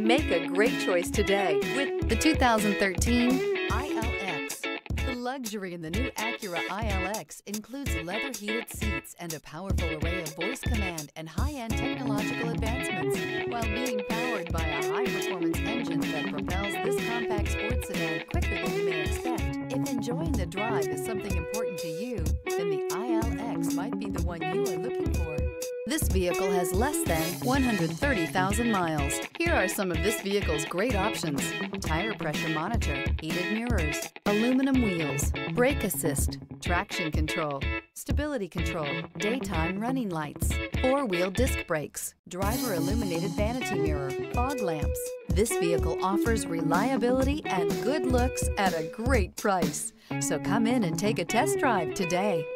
Make a great choice today with the 2013 ILX. The luxury in the new Acura ILX includes leather-heated seats and a powerful array of voice command and high-end technological advancements, while being powered by a high-performance engine that propels this compact sports sedan quicker than you may expect. If enjoying the drive is something important to you, then the ILX might be the one you are looking for. This vehicle has less than 130,000 miles. Here are some of this vehicle's great options: tire pressure monitor, heated mirrors, aluminum wheels, brake assist, traction control, stability control, daytime running lights, four-wheel disc brakes, driver illuminated vanity mirror, fog lamps. This vehicle offers reliability and good looks at a great price. So come in and take a test drive today.